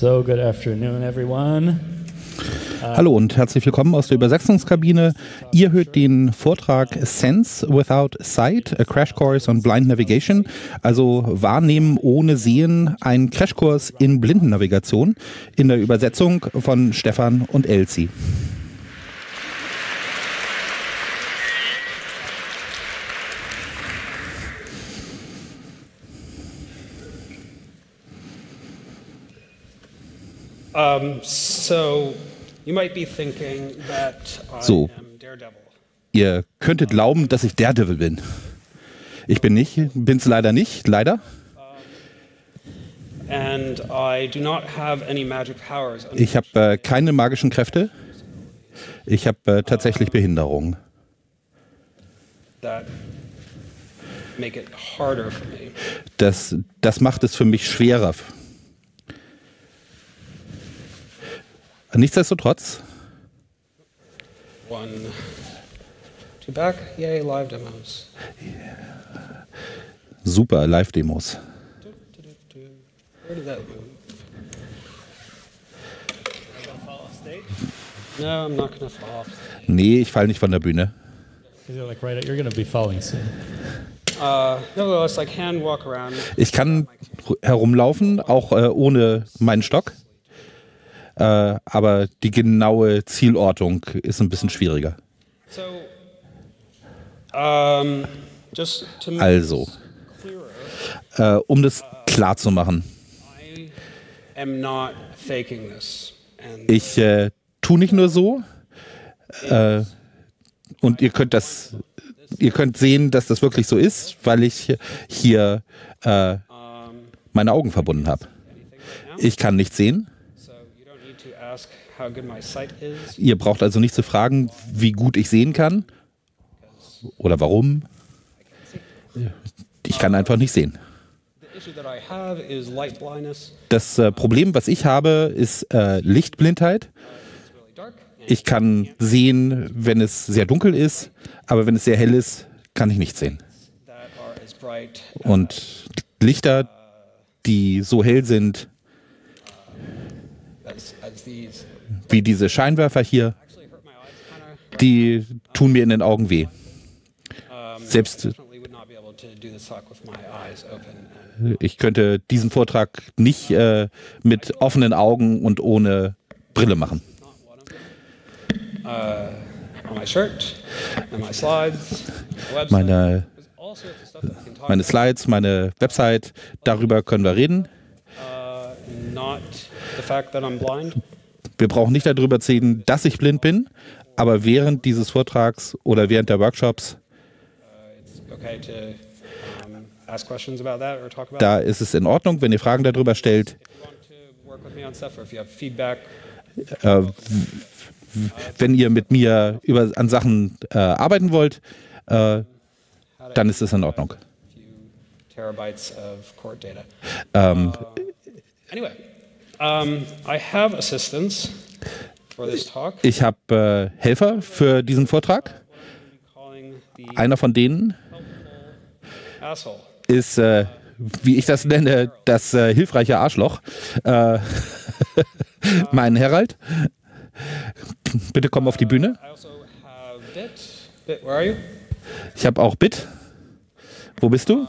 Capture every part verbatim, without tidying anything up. So, good afternoon, everyone. Hallo und herzlich willkommen aus der Übersetzungskabine. Ihr hört den Vortrag Sense Without Sight, a Crash Course on Blind Navigation, also Wahrnehmen ohne Sehen, ein Crashkurs in Blindennavigation, in der Übersetzung von Stefan und Elsie. Um, so... You might be thinking that I so, am Daredevil. Ihr könntet glauben, dass ich Daredevil bin. Ich bin nicht, bin's leider nicht, leider. And I do not have any magic powers. Ich habe äh, keine magischen Kräfte. Ich habe äh, tatsächlich Behinderungen. That make it harder for me. Das, das macht es für mich schwerer. Nichtsdestotrotz. One, two back. Yay, live demos. Yeah. Super, live demos. Du, du, du, du. Where did that move? Are you gonna fall off stage? No, I'm not gonna fall off stage. Nee, ich falle nicht von der Bühne. Like, right, you're gonna be falling soon. Uh, no, it's like hand walk around. Ich kann herumlaufen, auch äh, ohne meinen Stock. Äh, aber die genaue Zielortung ist ein bisschen schwieriger. Also, äh, um das klar zu machen, ich äh, tue nicht nur so, äh, und ihr könnt das, ihr könnt sehen, dass das wirklich so ist, weil ich hier äh, meine Augen verbunden habe. Ich kann nicht sehen. Ihr braucht also nicht zu fragen, wie gut ich sehen kann oder warum. Ich kann einfach nicht sehen. Das äh, Problem, was ich habe, ist äh, Lichtblindheit. Ich kann sehen, wenn es sehr dunkel ist, aber wenn es sehr hell ist, kann ich nicht sehen. Und Lichter, die so hell sind, wie diese Scheinwerfer hier, die tun mir in den Augen weh. Selbst ich könnte diesen Vortrag nicht äh, mit offenen Augen und ohne Brille machen. Meine, meine Slides, meine Website, darüber können wir reden. Wir brauchen nicht darüber zu reden, dass ich blind bin, aber während dieses Vortrags oder während der Workshops, da ist es in Ordnung, wenn ihr Fragen darüber stellt. Äh, wenn ihr mit mir über, an Sachen äh, arbeiten wollt, äh, dann ist es in Ordnung. Ähm, Anyway, um, I have assistance for this talk. Ich habe äh, Helfer für diesen Vortrag. Einer von denen ist, äh, wie ich das nenne, das äh, hilfreiche Arschloch. Äh, mein Herald. Bitte komm auf die Bühne. Ich habe auch Bit. Wo bist du?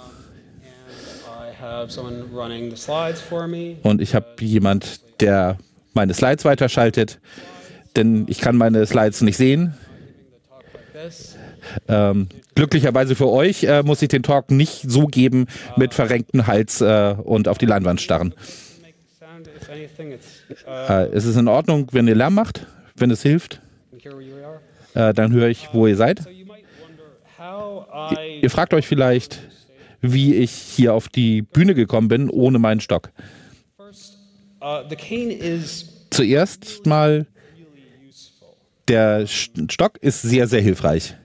Und ich habe jemand, der meine Slides weiterschaltet, denn ich kann meine Slides nicht sehen. Ähm, glücklicherweise für euch äh, muss ich den Talk nicht so geben mit verrenktem Hals äh, und auf die Leinwand starren. Äh, es ist in Ordnung, wenn ihr Lärm macht, wenn es hilft. Äh, dann höre ich, wo ihr seid. Ihr, ihr fragt euch vielleicht, wie ich hier auf die Bühne gekommen bin, ohne meinen Stock. Zuerst mal, der Stock ist sehr, sehr hilfreich.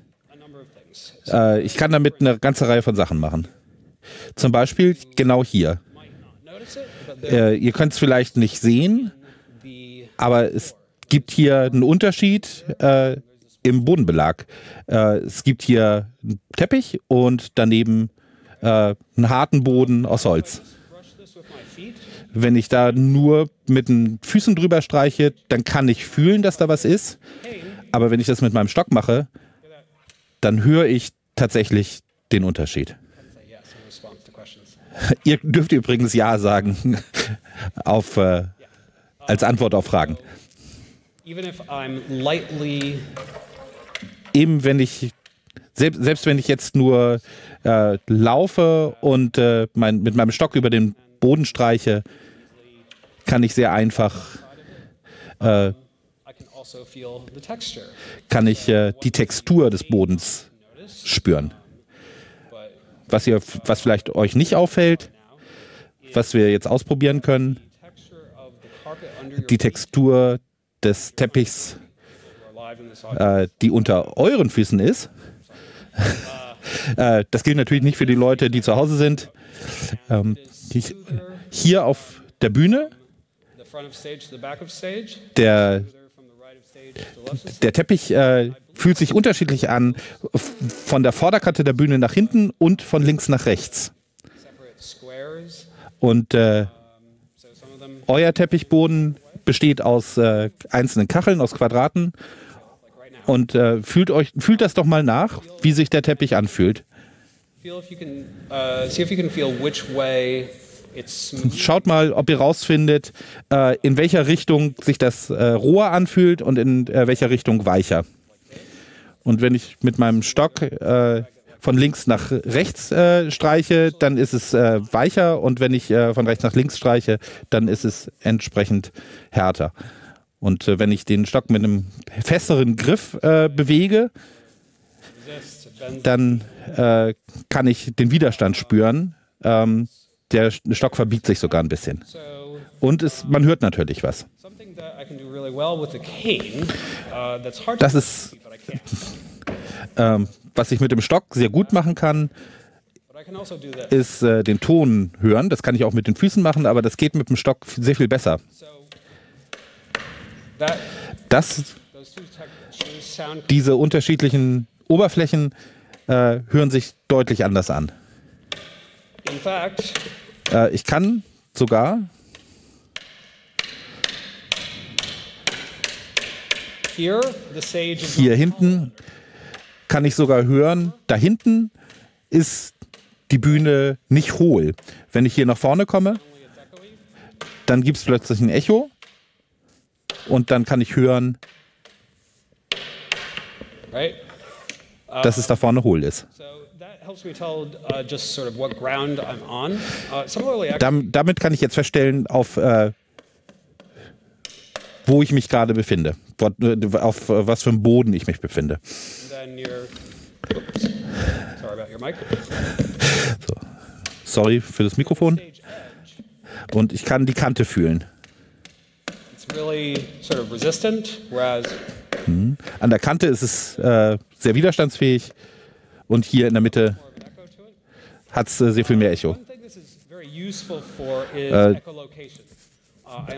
Äh, ich kann damit eine ganze Reihe von Sachen machen. Zum Beispiel genau hier. Äh, ihr könnt es vielleicht nicht sehen, aber es gibt hier einen Unterschied äh, im Bodenbelag. Äh, es gibt hier einen Teppich und daneben einen harten Boden aus Holz. Wenn ich da nur mit den Füßen drüber streiche, dann kann ich fühlen, dass da was ist. Aber wenn ich das mit meinem Stock mache, dann höre ich tatsächlich den Unterschied. Ihr dürft übrigens Ja sagen auf, äh, als Antwort auf Fragen. Eben wenn ich, selbst, selbst wenn ich jetzt nur äh, laufe und äh, mein, mit meinem Stock über den Boden streiche, kann ich sehr einfach äh, kann ich äh, die Textur des Bodens spüren. Was, ihr, was vielleicht euch nicht auffällt, was wir jetzt ausprobieren können, die Textur des Teppichs, äh, die unter euren Füßen ist. äh, das gilt natürlich nicht für die Leute, die zu Hause sind. Ähm, hier auf der Bühne, der, der Teppich äh, fühlt sich unterschiedlich an, von der Vorderkante der Bühne nach hinten und von links nach rechts. Und äh, euer Teppichboden besteht aus äh, einzelnen Kacheln, aus Quadraten. Und äh, fühlt, euch, fühlt das doch mal nach, wie sich der Teppich anfühlt. Schaut mal, ob ihr rausfindet, äh, in welcher Richtung sich das äh, roher anfühlt und in äh, welcher Richtung weicher. Und wenn ich mit meinem Stock äh, von links nach rechts äh, streiche, dann ist es äh, weicher. Und wenn ich äh, von rechts nach links streiche, dann ist es entsprechend härter. Und äh, wenn ich den Stock mit einem festeren Griff äh, bewege, dann äh, kann ich den Widerstand spüren. Ähm, der Stock verbiegt sich sogar ein bisschen. Und es, man hört natürlich was. Das ist, äh, was ich mit dem Stock sehr gut machen kann, ist äh, den Ton hören. Das kann ich auch mit den Füßen machen, aber das geht mit dem Stock sehr viel besser. Das, diese unterschiedlichen Oberflächen äh, hören sich deutlich anders an. Äh, ich kann sogar hier hinten kann ich sogar hören, da hinten ist die Bühne nicht hohl. Wenn ich hier nach vorne komme, dann gibt es plötzlich ein Echo. Und dann kann ich hören, dass es da vorne hohl ist. Dam, damit kann ich jetzt feststellen, auf äh, wo ich mich gerade befinde, auf was für einem Boden ich mich befinde. So. Sorry für das Mikrofon. Und ich kann die Kante fühlen. Hm. An der Kante ist es äh, sehr widerstandsfähig und hier in der Mitte hat es äh, sehr viel mehr Echo. Äh,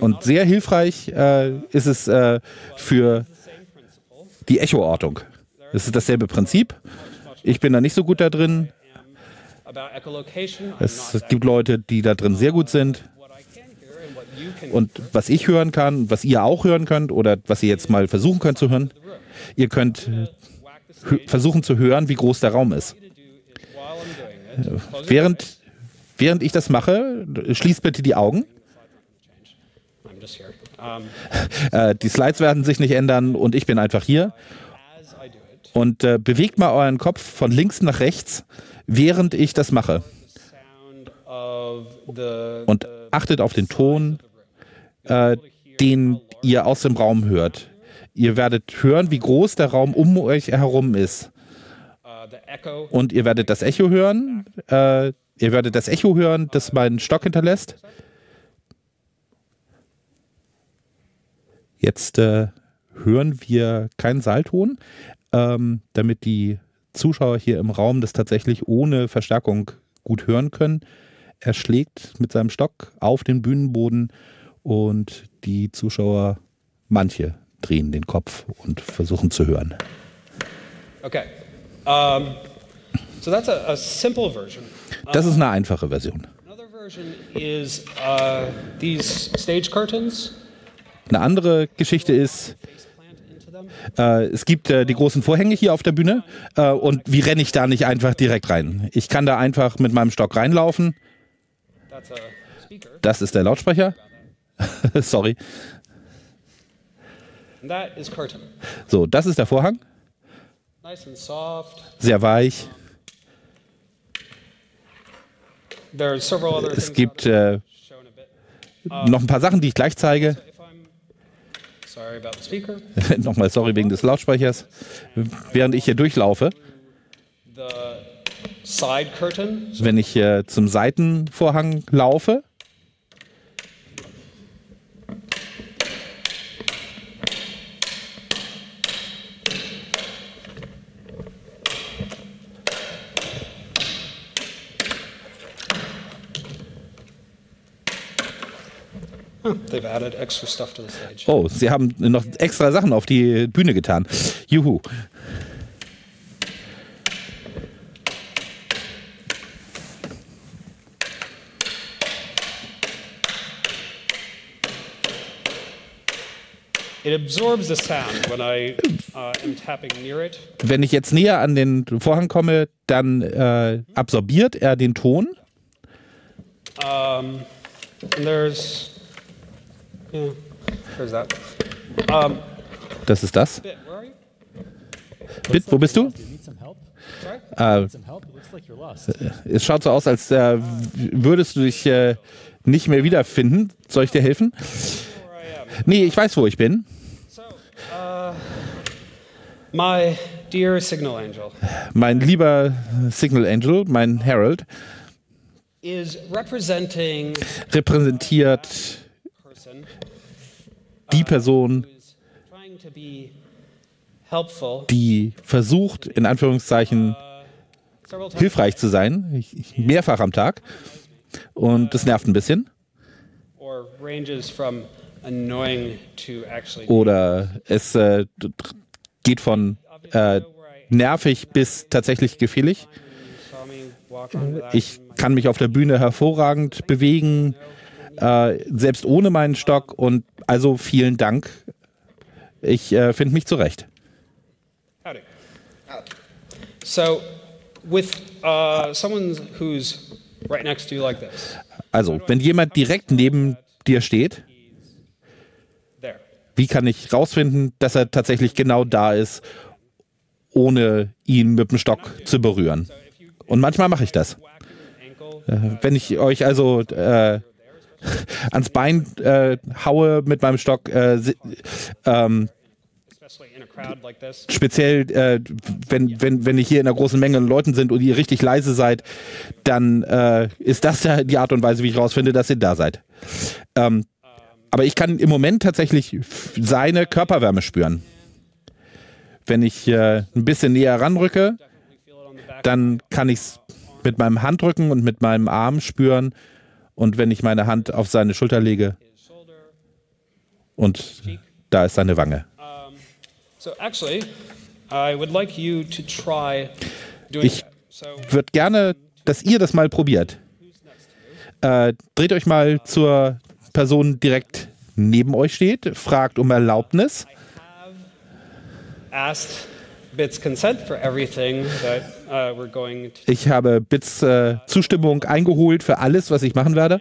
und sehr hilfreich äh, ist es äh, für die Echoortung. Es ist dasselbe Prinzip. Ich bin da nicht so gut da drin. Es gibt Leute, die da drin sehr gut sind. Und was ich hören kann, was ihr auch hören könnt oder was ihr jetzt mal versuchen könnt zu hören, ihr könnt versuchen zu hören, wie groß der Raum ist. Während, während ich das mache, schließt bitte die Augen. Äh, die Slides werden sich nicht ändern und ich bin einfach hier. Und äh, bewegt mal euren Kopf von links nach rechts, während ich das mache. Und achtet auf den Ton, äh, den ihr aus dem Raum hört. Ihr werdet hören, wie groß der Raum um euch herum ist. Und ihr werdet das Echo hören. Äh, ihr werdet das Echo hören, das meinen Stock hinterlässt. Jetzt äh, hören wir keinen Saalton, ähm, damit die Zuschauer hier im Raum das tatsächlich ohne Verstärkung gut hören können. Er schlägt mit seinem Stock auf den Bühnenboden und die Zuschauer, manche, drehen den Kopf und versuchen zu hören. Okay. Um, so that's a, a simple version. Das ist eine einfache Version. Eine andere Geschichte ist, äh, es gibt äh, die großen Vorhänge hier auf der Bühne äh, und wie renne ich da nicht einfach direkt rein? Ich kann da einfach mit meinem Stock reinlaufen. Das ist der Lautsprecher. Sorry. So, das ist der Vorhang. Sehr weich. Es gibt äh, noch ein paar Sachen, die ich gleich zeige. Nochmal sorry wegen des Lautsprechers. Während ich hier durchlaufe, wenn ich äh, zum Seitenvorhang laufe, they've added extra stuff to the stage. Oh, sie haben noch extra Sachen auf die Bühne getan. Juhu. It absorbs the sound when I uh, am tapping near it. Wenn ich jetzt näher an den Vorhang komme, dann äh, absorbiert er den Ton. Um, and there's Yeah, there's that. Um, das ist das. Bit, Bit wo bist du? Äh, es schaut so aus, als äh, würdest du dich äh, nicht mehr wiederfinden. Soll ich dir helfen? Nee, ich weiß, wo ich bin. So, uh, my dear Signal Angel. Mein lieber Signal Angel, mein Herald, is representing repräsentiert die Person, die versucht, in Anführungszeichen, hilfreich zu sein, mehrfach am Tag. Und das nervt ein bisschen. Oder es äh, geht von äh, nervig bis tatsächlich gefährlich. Ich kann mich auf der Bühne hervorragend bewegen, Äh, selbst ohne meinen Stock, und also vielen Dank. Ich äh, finde mich zurecht. Howdy. So, with uh, someone who's right next to you like this. Also, wenn jemand direkt neben dir steht, wie kann ich rausfinden, dass er tatsächlich genau da ist, ohne ihn mit dem Stock zu berühren? Und manchmal mache ich das. Äh, wenn ich euch also äh, ans Bein äh, haue mit meinem Stock, äh, ähm, speziell äh, wenn, wenn, wenn ich hier in einer großen Menge Leuten sind und ihr richtig leise seid, dann äh, ist das ja die Art und Weise, wie ich rausfinde, dass ihr da seid. Ähm, aber ich kann im Moment tatsächlich seine Körperwärme spüren. Wenn ich äh, ein bisschen näher ranrücke, dann kann ich es mit meinem Handrücken und mit meinem Arm spüren. Und wenn ich meine Hand auf seine Schulter lege, und da ist seine Wange. Ich würde gerne, dass ihr das mal probiert. Äh, dreht euch mal zur Person, direkt neben euch steht, fragt um Erlaubnis. Ich habe Bits äh, Zustimmung eingeholt für alles, was ich machen werde.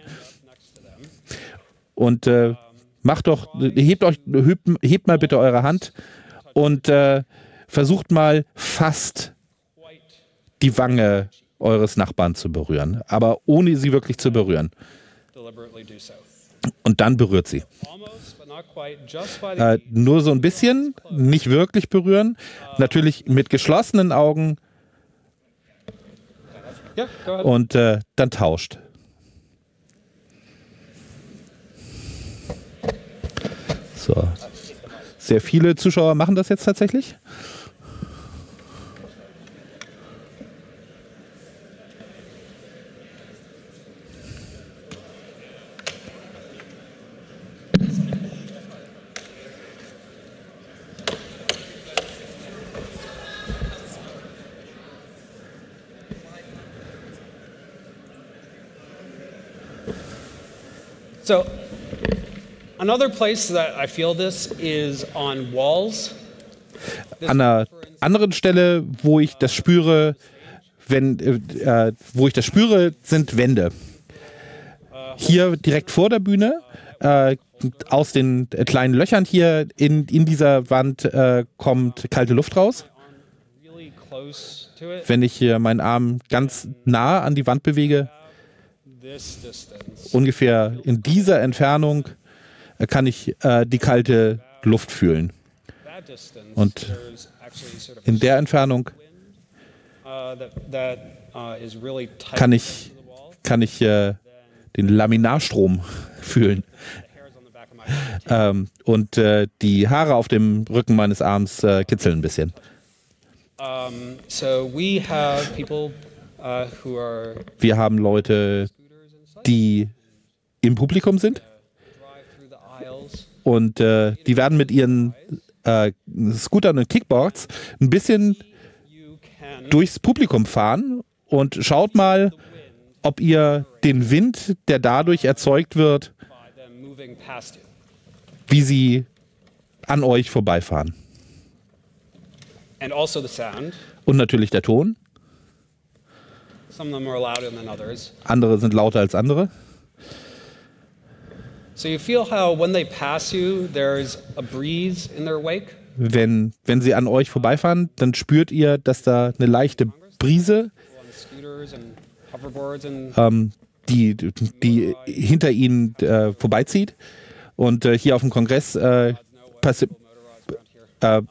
Und äh, macht doch, hebt euch, hebt, hebt mal bitte eure Hand und äh, versucht mal fast die Wange eures Nachbarn zu berühren, aber ohne sie wirklich zu berühren. Und dann berührt sie. Äh, nur so ein bisschen, nicht wirklich berühren, natürlich mit geschlossenen Augen, und äh, dann tauscht. So. Sehr viele Zuschauer machen das jetzt tatsächlich. So another place that I feel this is on walls. An einer anderen Stelle, wo ich das spüre, wenn, äh, wo ich das spüre, sind Wände. Hier direkt vor der Bühne, äh, aus den kleinen Löchern hier in, in dieser Wand äh, kommt kalte Luft raus. Wenn ich hier meinen Arm ganz nah an die Wand bewege, ungefähr in dieser Entfernung, kann ich äh, die kalte Luft fühlen. Und in der Entfernung kann ich, kann ich äh, den Laminarstrom fühlen. Ähm, und äh, die Haare auf dem Rücken meines Arms äh, kitzeln ein bisschen. Wir haben Leute, die im Publikum sind, und äh, die werden mit ihren äh, Scootern und Kickboards ein bisschen durchs Publikum fahren, und schaut mal, ob ihr den Wind, der dadurch erzeugt wird, wie sie an euch vorbeifahren. Und natürlich der Ton. Andere sind lauter als andere. Wenn, wenn sie an euch vorbeifahren, dann spürt ihr, dass da eine leichte Brise, ähm, die, die hinter ihnen äh, vorbeizieht. Und äh, hier auf dem Kongress äh, äh,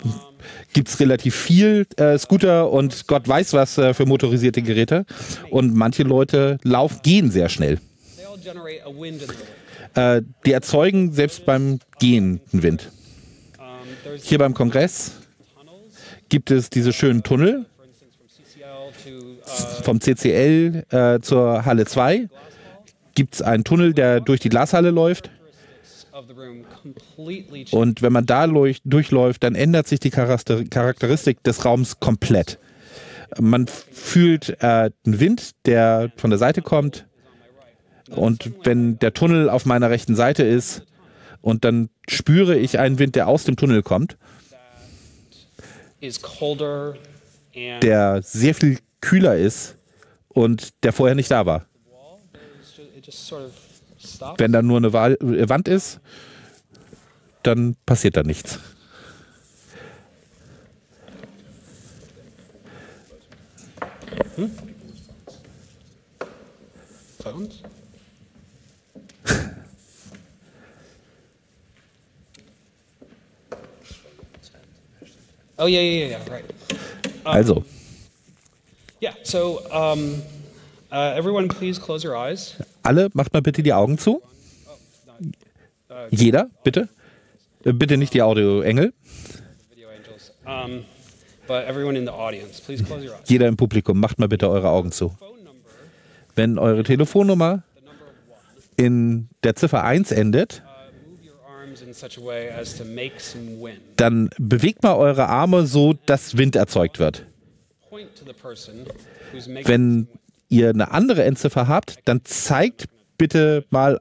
gibt es relativ viel äh, Scooter und Gott weiß was äh, für motorisierte Geräte. Und manche Leute laufen, gehen sehr schnell. Äh, die erzeugen selbst beim Gehen einen Wind. Hier beim Kongress gibt es diese schönen Tunnel vom C C L äh, zur Halle zwei. Gibt es einen Tunnel, der durch die Glashalle läuft. Und wenn man da durchläuft, dann ändert sich die Charakteristik des Raums komplett. Man fühlt äh, einen Wind, der von der Seite kommt. Und wenn der Tunnel auf meiner rechten Seite ist, und dann spüre ich einen Wind, der aus dem Tunnel kommt, der sehr viel kühler ist und der vorher nicht da war. Wenn da nur eine Wand ist, dann passiert da nichts. Hm? Oh ja, ja, ja, right. Also. Ja, so um, uh, everyone please close your eyes. Alle, macht mal bitte die Augen zu. Jeder, bitte. Bitte nicht die Audio-Engel. Jeder im Publikum, macht mal bitte eure Augen zu. Wenn eure Telefonnummer in der Ziffer eins endet, dann bewegt mal eure Arme so, dass Wind erzeugt wird. Wenn ihr eine andere Endziffer habt, dann zeigt bitte mal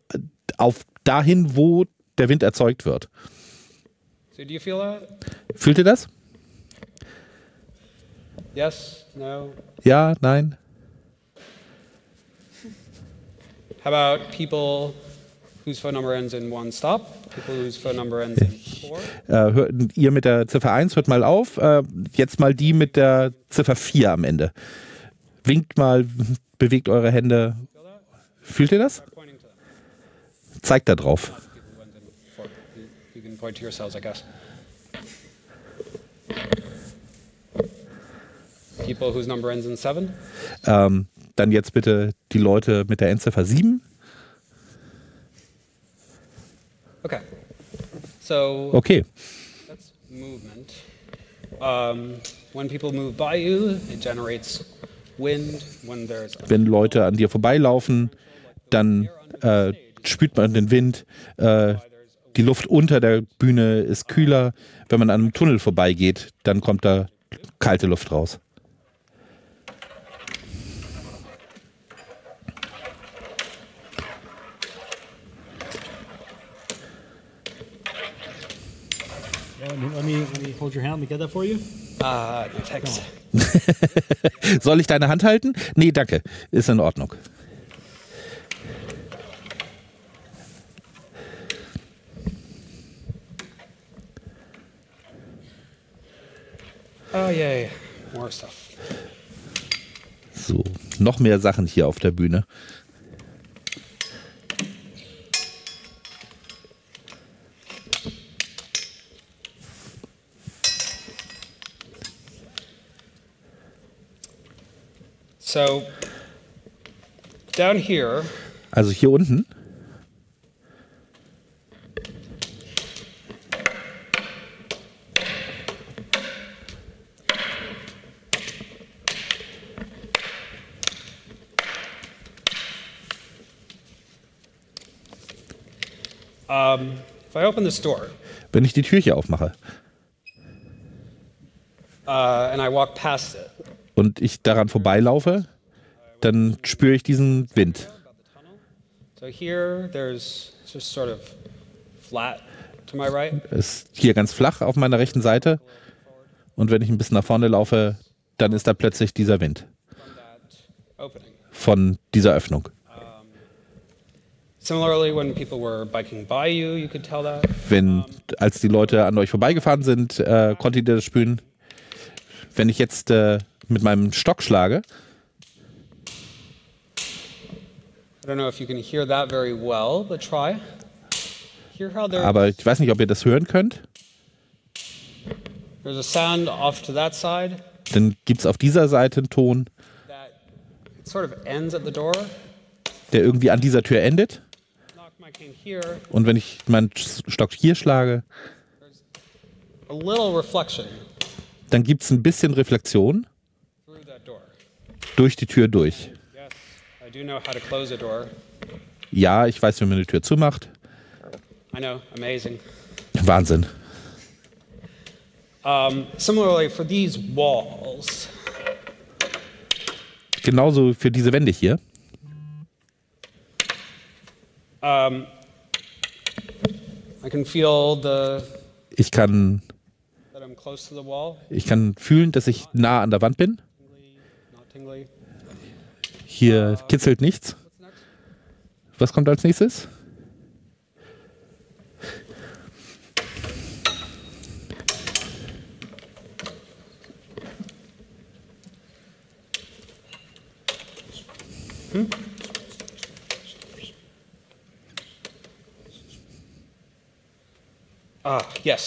auf dahin, wo der Wind erzeugt wird. Fühlt ihr das? Yes, no. Ja, nein. How about people whose phone number ends in one stop? People whose phone number ends in four? Äh, hört, ihr mit der Ziffer eins, hört mal auf. Äh, jetzt mal die mit der Ziffer vier am Ende. Winkt mal, bewegt eure Hände. Fühlt ihr das? Zeigt da drauf. Ähm, dann jetzt bitte die Leute mit der Endziffer sieben. Okay. Okay. Wenn Leute an dir vorbeilaufen, dann äh, spürt man den Wind. Äh, die Luft unter der Bühne ist kühler. Wenn man an einem Tunnel vorbeigeht, dann kommt da kalte Luft raus. Let me, let me, let me hold your hand. Let me get that for you. Ah, uh, text. Soll ich deine Hand halten? Nee, danke. Ist in Ordnung. Oh, yay. More stuff. So, noch mehr Sachen hier auf der Bühne. So, down here. Also hier unten. Um, if I open this door, wenn ich die Tür hier aufmache uh, and I walk past it, und ich daran vorbeilaufe, dann spüre ich diesen Wind. So here there's just sort of flat to my right. Ist hier ganz flach auf meiner rechten Seite, und wenn ich ein bisschen nach vorne laufe, dann ist da plötzlich dieser Wind von dieser Öffnung. Wenn, als die Leute an euch vorbeigefahren sind, äh, konntet ihr das spüren. Wenn ich jetzt äh, mit meinem Stock schlage, aber ich weiß nicht, ob ihr das hören könnt. Dann gibt es auf dieser Seite einen Ton, der irgendwie an dieser Tür endet. Und wenn ich meinen Stock hier schlage, dann gibt es ein bisschen Reflexion durch die Tür durch. Ja, ich weiß, wie man eine Tür zumacht. Wahnsinn. Genauso für diese Wände hier. Um, I can feel the, ich kann, that I'm close to the wall. Ich kann fühlen, dass ich nah an der Wand bin. Hier kitzelt nichts. Was kommt als nächstes? Hm? Ah, yes.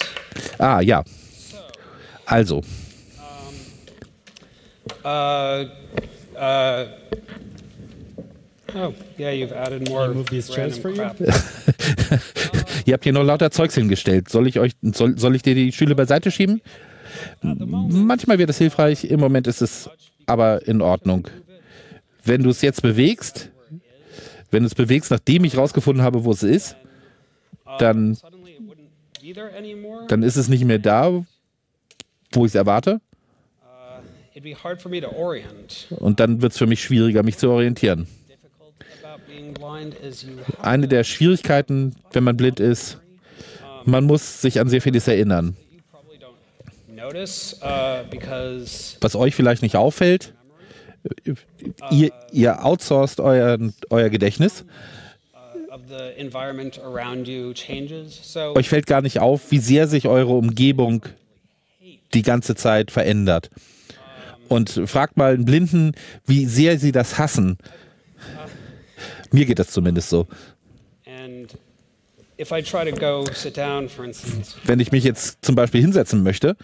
Ah, ja. Also. Um, uh, uh, oh, yeah, you've added more random crap. Ihr habt hier noch lauter Zeugs hingestellt. Soll ich euch, soll, soll ich dir die Stühle beiseite schieben? Manchmal wird das hilfreich. Im Moment ist es aber in Ordnung. Wenn du es jetzt bewegst, wenn du es bewegst, nachdem ich rausgefunden habe, wo es ist, dann Dann ist es nicht mehr da, wo ich es erwarte. Und dann wird es für mich schwieriger, mich zu orientieren. Eine der Schwierigkeiten, wenn man blind ist, man muss sich an sehr vieles erinnern. Was euch vielleicht nicht auffällt, ihr, ihr outsourced euer, euer Gedächtnis. Euch fällt gar nicht auf, wie sehr sich eure Umgebung die ganze Zeit verändert. Und fragt mal einen Blinden, wie sehr sie das hassen. Mir geht das zumindest so. Wenn ich mich jetzt zum Beispiel hinsetzen möchte,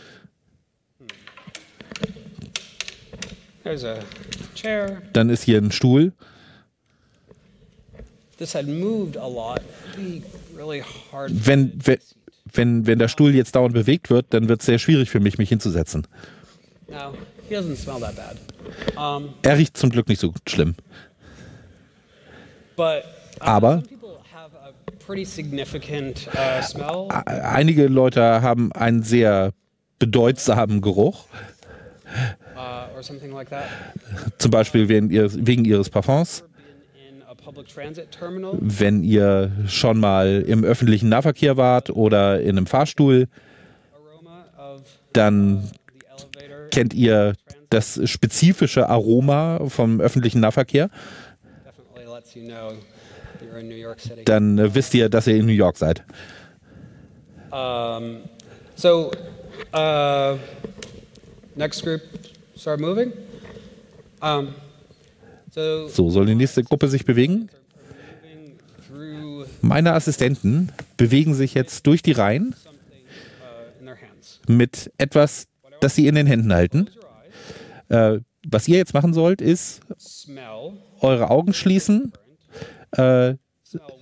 dann ist hier ein Stuhl. Wenn, wenn, wenn der Stuhl jetzt dauernd bewegt wird, dann wird es sehr schwierig für mich, mich hinzusetzen. Er riecht zum Glück nicht so schlimm. Aber einige Leute haben einen sehr bedeutsamen Geruch. Zum Beispiel wegen ihres, wegen ihres Parfums. Wenn ihr schon mal im öffentlichen Nahverkehr wart oder in einem Fahrstuhl, Dann kennt ihr das spezifische Aroma vom öffentlichen Nahverkehr. Dann wisst ihr, dass ihr in New York seid. Um, so, uh, next group start moving. Um, so, so soll die nächste Gruppe sich bewegen. Meine Assistenten bewegen sich jetzt durch die Reihen mit etwas, das sie in den Händen halten. Äh, was ihr jetzt machen sollt, ist eure Augen schließen, äh,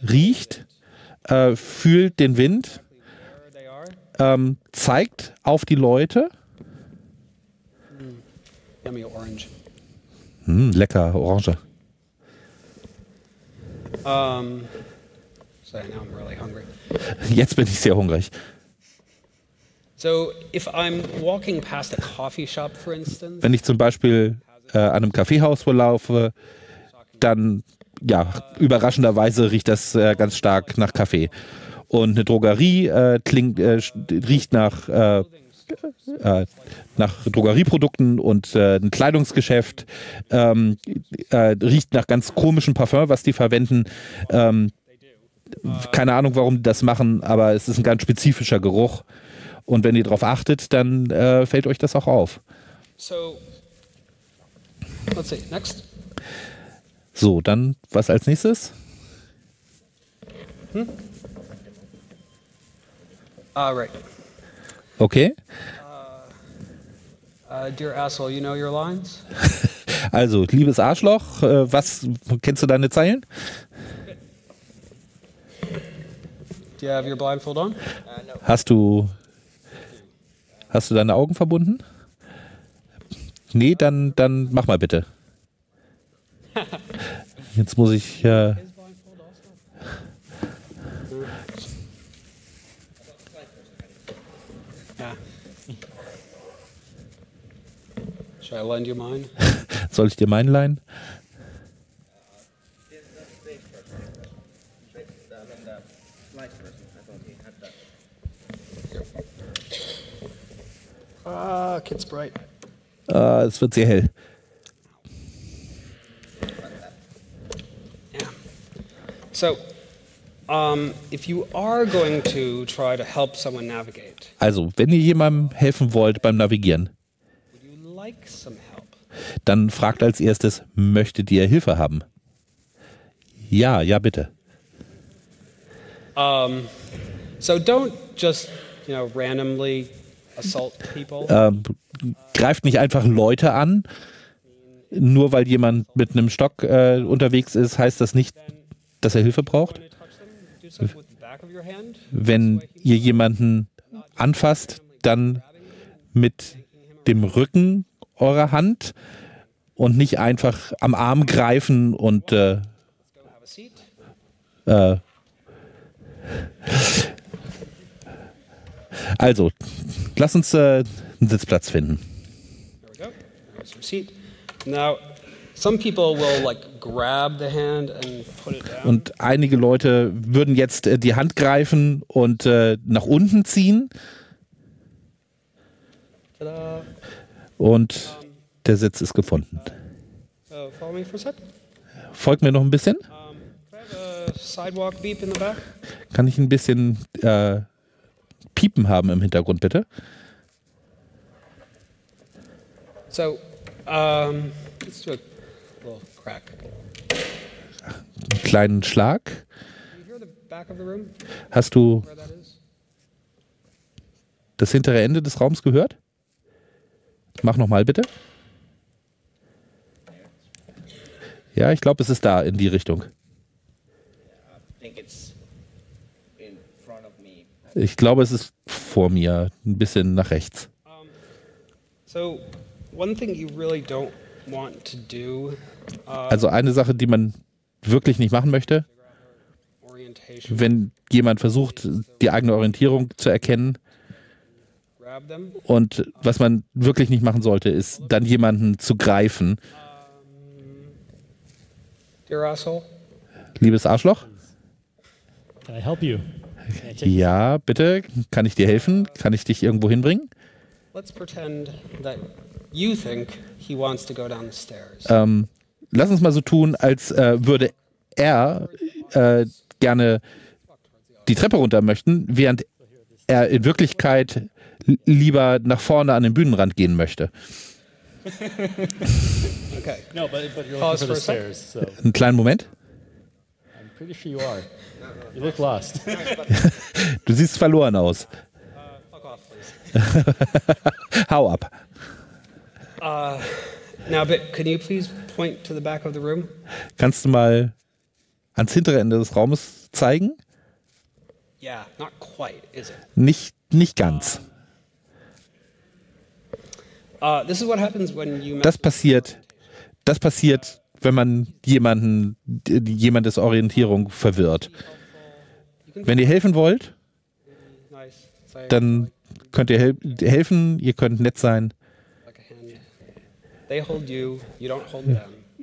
riecht, äh, fühlt den Wind, ähm, zeigt auf die Leute. Hm, lecker, Orange. Jetzt bin ich sehr hungrig. Wenn ich zum Beispiel äh, an einem Kaffeehaus verlaufe, dann, ja, überraschenderweise riecht das äh, ganz stark nach Kaffee. Und eine Drogerie äh, klingt, äh, riecht nach, äh, äh, nach Drogerieprodukten und äh, ein Kleidungsgeschäft ähm, äh, riecht nach ganz komischem Parfum, was die verwenden. Ähm, keine Ahnung, warum die das machen, aber es ist ein ganz spezifischer Geruch. Und wenn ihr darauf achtet, dann äh, fällt euch das auch auf. So, let's see. Next. So, dann was als nächstes? Hm? Alright. Okay. Uh, uh, dear asshole, you know your lines? Also, liebes Arschloch, äh, was kennst du deine Zeilen? Do you have your blindfold on? Uh, no. Hast du Hast du deine Augen verbunden? Nee, dann, dann mach mal bitte. Jetzt muss ich... Äh Soll ich dir meinen leihen? Ah, Kids Bright. Ah, es wird sehr hell. Yeah. So, um, if you are going to try to help someone navigate. Also, wenn ihr jemandem helfen wollt beim Navigieren, would you like some help? Dann fragt als erstes, möchtet ihr Hilfe haben? Ja, ja, bitte. Um, so don't just, you know, randomly assault people. Ähm, greift nicht einfach Leute an. Nur weil jemand mit einem Stock äh, unterwegs ist, heißt das nicht, dass er Hilfe braucht. Wenn ihr jemanden anfasst, dann mit dem Rücken eurer Hand und nicht einfach am Arm greifen und äh, äh, Also, lass uns äh, einen Sitzplatz finden. Und einige Leute würden jetzt äh, die Hand greifen und äh, nach unten ziehen. Und der Sitz ist gefunden. Folgt mir noch ein bisschen. Kann ich ein bisschen... Äh, Piepen haben im Hintergrund, bitte. So, um, let's do a little crack. Einen kleinen Schlag. Hast du das hintere Ende des Raums gehört? Mach nochmal, bitte. Ja, ich glaube, es ist da in die Richtung. Ich glaube, es ist vor mir, ein bisschen nach rechts. Also eine Sache, die man wirklich nicht machen möchte, wenn jemand versucht, die eigene Orientierung zu erkennen, und was man wirklich nicht machen sollte, ist dann jemanden zu greifen. Liebes Arschloch? Can I help you? Ja, bitte. Kann ich dir helfen? Kann ich dich irgendwo hinbringen? Ähm, lass uns mal so tun, als äh, würde er äh, gerne die Treppe runter möchten, während er in Wirklichkeit lieber nach vorne an den Bühnenrand gehen möchte. Okay. No, but, but you're Pause for the stairs, so. Einen kleinen Moment. I'm pretty sure you are. You look lost. Du siehst verloren aus. Uh, fuck off, please. Hau ab. Uh, now, but can you please point to the back of the room? Kannst du mal ans hintere Ende des Raumes zeigen? Yeah, not quite, is it? Nicht, nicht ganz. Um, Das passiert, das passiert, wenn man jemanden, jemandes Orientierung verwirrt. Wenn ihr helfen wollt, dann könnt ihr hel helfen, ihr könnt nett sein.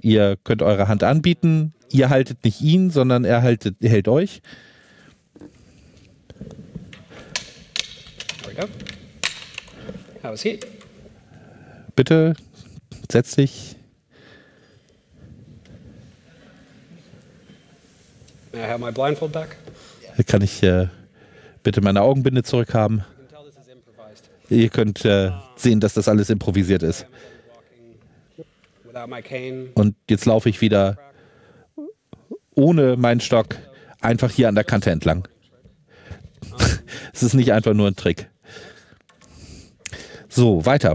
Ihr könnt eure Hand anbieten, ihr haltet nicht ihn, sondern er haltet, hält euch. There we go. How is he? Bitte, setz dich. May I have my blindfold back? Kann ich äh, bitte meine Augenbinde zurückhaben? Ihr könnt äh, sehen, dass das alles improvisiert ist. Und jetzt laufe ich wieder ohne meinen Stock einfach hier an der Kante entlang. Es ist nicht einfach nur ein Trick. So, weiter.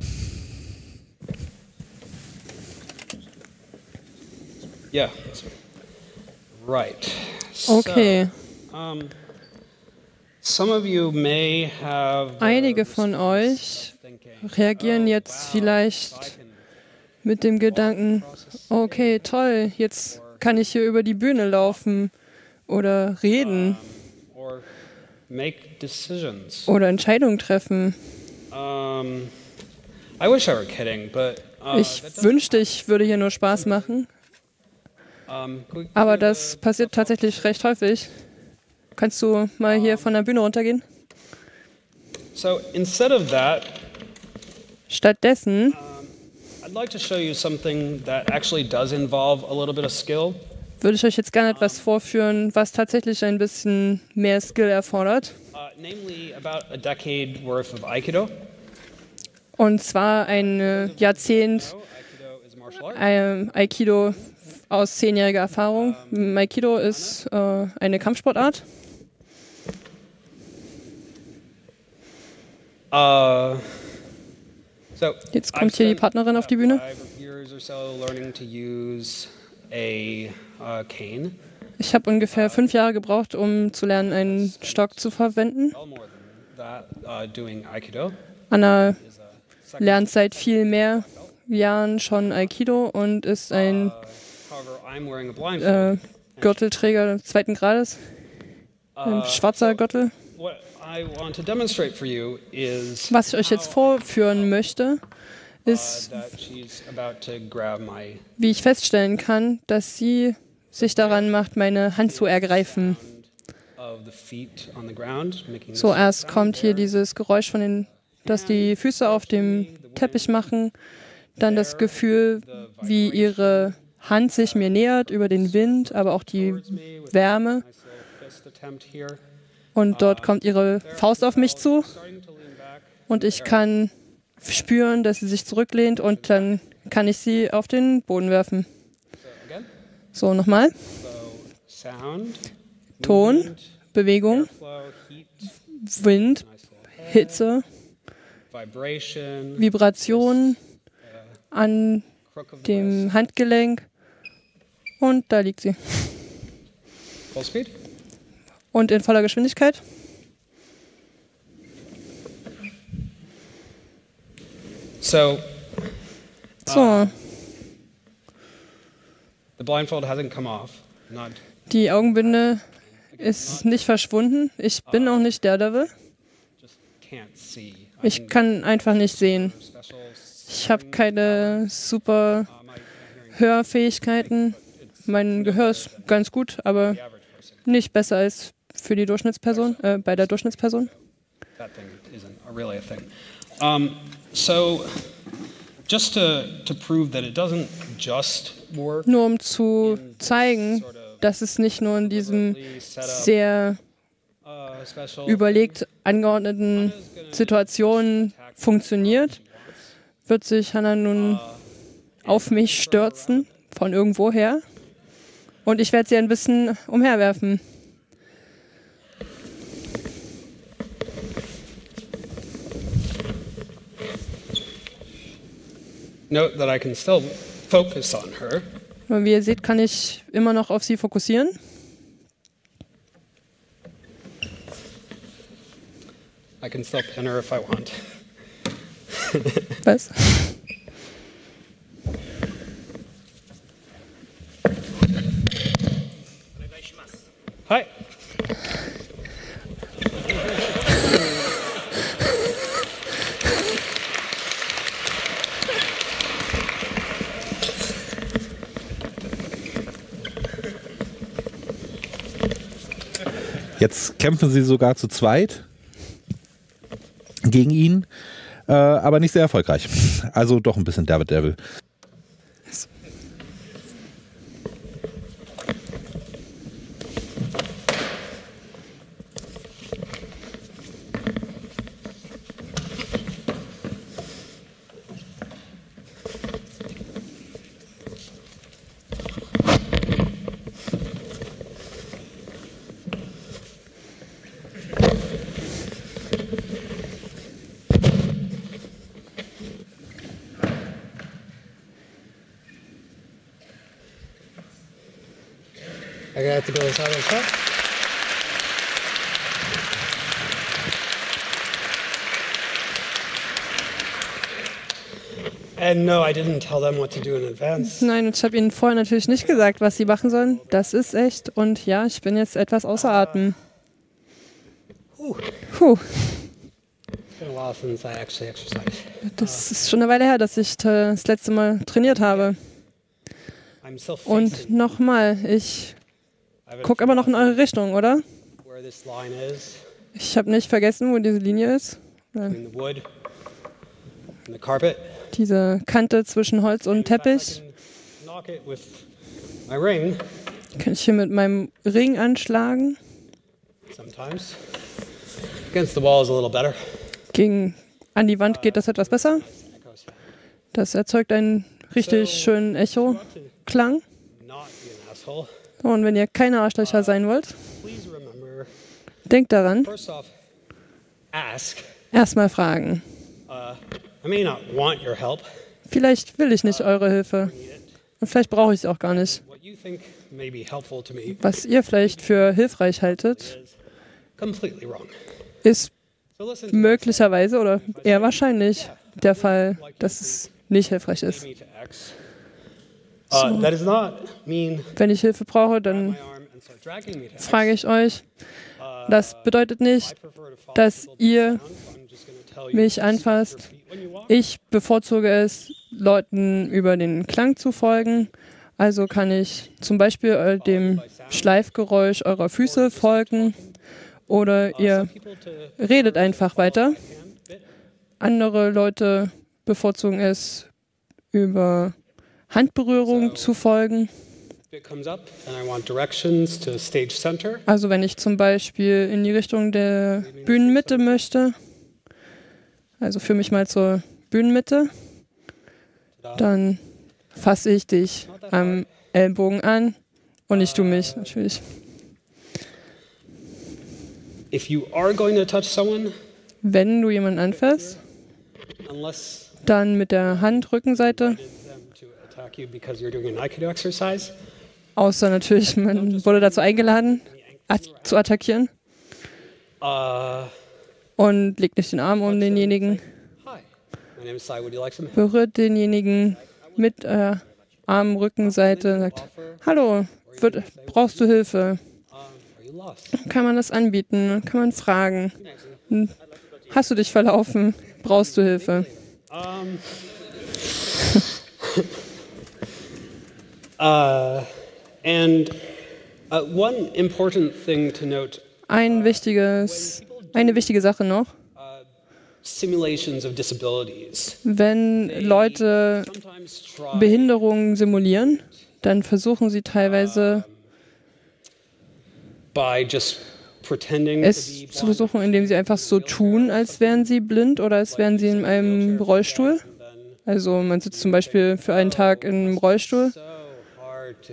Yeah. Right. Okay. So, um, some of you may have einige von euch reagieren jetzt vielleicht mit dem Gedanken, okay, toll, jetzt kann ich hier über die Bühne laufen oder reden oder Entscheidungen treffen. Ich wünschte, ich würde hier nur Spaß machen. Aber das passiert tatsächlich recht häufig. Kannst du mal hier von der Bühne runtergehen? Stattdessen würde ich euch jetzt gerne etwas vorführen, was tatsächlich ein bisschen mehr Skill erfordert. Und zwar ein Jahrzehnt Aikido aus zehnjähriger Erfahrung. Aikido ist äh, eine Kampfsportart. Jetzt kommt hier die Partnerin auf die Bühne. Ich habe ungefähr fünf Jahre gebraucht, um zu lernen, einen Stock zu verwenden. Anna lernt seit viel mehr Jahren schon Aikido und ist ein Äh, Gürtelträger zweiten Grades, ein schwarzer Gürtel. Was ich euch jetzt vorführen möchte, ist, wie ich feststellen kann, dass sie sich daran macht, meine Hand zu ergreifen. So, erst kommt hier dieses Geräusch von den, dass die Füße auf dem Teppich machen, dann das Gefühl, wie ihre Hand sich mir nähert über den Wind, aber auch die Wärme. Und dort kommt ihre Faust auf mich zu. Und ich kann spüren, dass sie sich zurücklehnt und dann kann ich sie auf den Boden werfen. So, nochmal. Ton, Bewegung, Wind, Hitze, Vibration an dem Handgelenk. Und da liegt sie. Und in voller Geschwindigkeit. So. Die Augenbinde ist nicht verschwunden. Ich bin auch nicht Daredevil. Ich kann einfach nicht sehen. Ich habe keine super Hörfähigkeiten. Mein Gehör ist ganz gut, aber nicht besser als für die Durchschnittsperson, äh, bei der Durchschnittsperson. Um, so, just to, to prove that it doesn't just work. Nur um zu zeigen, dass es nicht nur in diesem sehr überlegt angeordneten Situationen funktioniert, wird sich Hannah nun auf mich stürzen, von irgendwoher. Und ich werde sie ein bisschen umherwerfen. Note that I can still focus on her. Wie ihr seht, kann ich immer noch auf sie fokussieren. I can still pin her if I want. Was? Hi. Jetzt kämpfen sie sogar zu zweit gegen ihn, äh, aber nicht sehr erfolgreich. Also doch ein bisschen Daredevil. Nein, und ich habe ihnen vorher natürlich nicht gesagt, was sie machen sollen. Das ist echt. Und ja, ich bin jetzt etwas außer Atem. Puh. Das ist schon eine Weile her, dass ich das letzte Mal trainiert habe. Und nochmal, ich guck aber noch in eure Richtung, oder? Ich habe nicht vergessen, wo diese Linie ist. Ja. Diese Kante zwischen Holz und Teppich. Kann ich hier mit meinem Ring anschlagen? Gegen an die Wand geht das etwas besser. Das erzeugt einen richtig schönen Echo-Klang. Und wenn ihr keine Arschlöcher sein wollt, denkt daran, erstmal fragen. Vielleicht will ich nicht eure Hilfe und vielleicht brauche ich es auch gar nicht. Was ihr vielleicht für hilfreich haltet, ist möglicherweise oder eher wahrscheinlich der Fall, dass es nicht hilfreich ist. So. Wenn ich Hilfe brauche, dann frage ich euch. Das bedeutet nicht, dass ihr mich anfasst. Ich bevorzuge es, Leuten über den Klang zu folgen. Also kann ich zum Beispiel dem Schleifgeräusch eurer Füße folgen oder ihr redet einfach weiter. Andere Leute bevorzugen es, über Handberührung zu folgen. Also wenn ich zum Beispiel in die Richtung der Bühnenmitte möchte, also führe mich mal zur Bühnenmitte, dann fasse ich dich am Ellbogen an und nicht du mich, natürlich. Wenn du jemanden anfasst, dann mit der Handrückenseite. Außer natürlich, man wurde dazu eingeladen, at zu attackieren. Und legt nicht den Arm um denjenigen. Berührt denjenigen mit äh, Arm, Rückenseite und sagt, hallo, wird, brauchst du Hilfe? Kann man das anbieten? Kann man fragen? Hast du dich verlaufen? Brauchst du Hilfe? Ein wichtiges, eine wichtige Sache noch. Wenn Leute Behinderungen simulieren, dann versuchen sie teilweise es zu versuchen, indem sie einfach so tun, als wären sie blind oder als wären sie in einem Rollstuhl. Also man sitzt zum Beispiel für einen Tag in einem Rollstuhl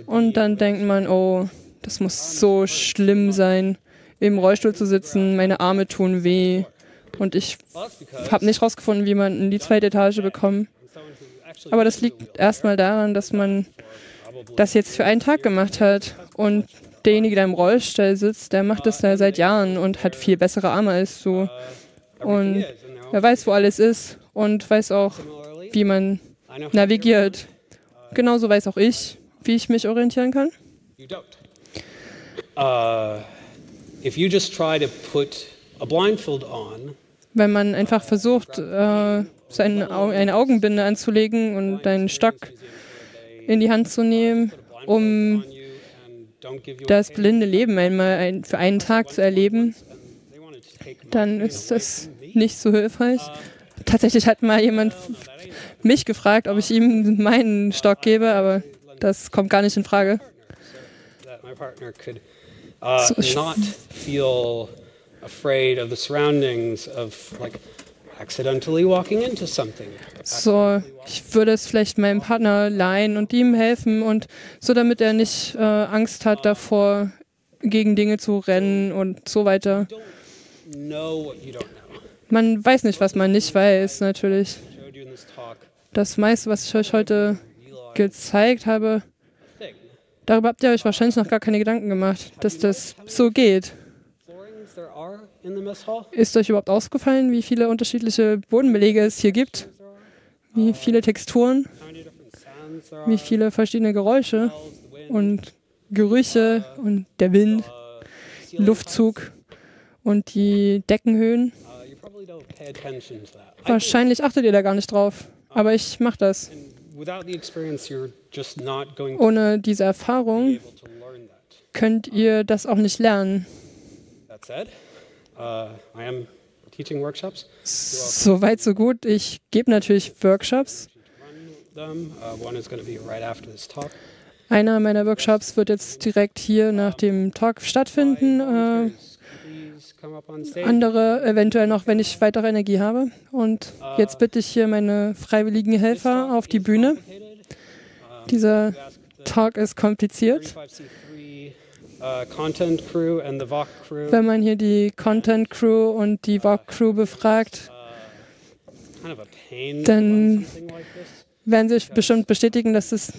und dann denkt man, oh, das muss so schlimm sein, im Rollstuhl zu sitzen, meine Arme tun weh. Und ich habe nicht rausgefunden, wie man in die zweite Etage bekommt. Aber das liegt erstmal daran, dass man das jetzt für einen Tag gemacht hat. Und derjenige, der im Rollstuhl sitzt, der macht das da seit Jahren und hat viel bessere Arme als du. Und er weiß, wo alles ist und weiß auch, wie man navigiert. Genauso weiß auch ich, wie ich mich orientieren kann. Wenn man einfach versucht, äh, seine Au- eine Augenbinde anzulegen und einen Stock in die Hand zu nehmen, um das blinde Leben einmal ein, für einen Tag zu erleben, dann ist das nicht so hilfreich. Tatsächlich hat mal jemand mich gefragt, ob ich ihm meinen Stock gebe, aber das kommt gar nicht in Frage. So schwer. So, ich würde es vielleicht meinem Partner leihen und ihm helfen, und so, damit er nicht äh, Angst hat davor, gegen Dinge zu rennen und so weiter. Man weiß nicht, was man nicht weiß, natürlich. Das meiste, was ich euch heute gezeigt habe, darüber habt ihr euch wahrscheinlich noch gar keine Gedanken gemacht, dass das so geht. Ist euch überhaupt aufgefallen, wie viele unterschiedliche Bodenbeläge es hier gibt? Wie viele Texturen? Wie viele verschiedene Geräusche und Gerüche und der Wind, Luftzug und die Deckenhöhen? Wahrscheinlich achtet ihr da gar nicht drauf, aber ich mache das. Ohne diese Erfahrung könnt ihr das auch nicht lernen. Soweit, so gut. Ich gebe natürlich Workshops. Einer meiner Workshops wird jetzt direkt hier nach dem Talk stattfinden. Äh, andere eventuell noch, wenn ich weitere Energie habe. Und jetzt bitte ich hier meine freiwilligen Helfer auf die Bühne. Dieser Talk ist kompliziert. Wenn man hier die Content Crew und die V O C Crew befragt, dann werden sie bestimmt bestätigen, dass es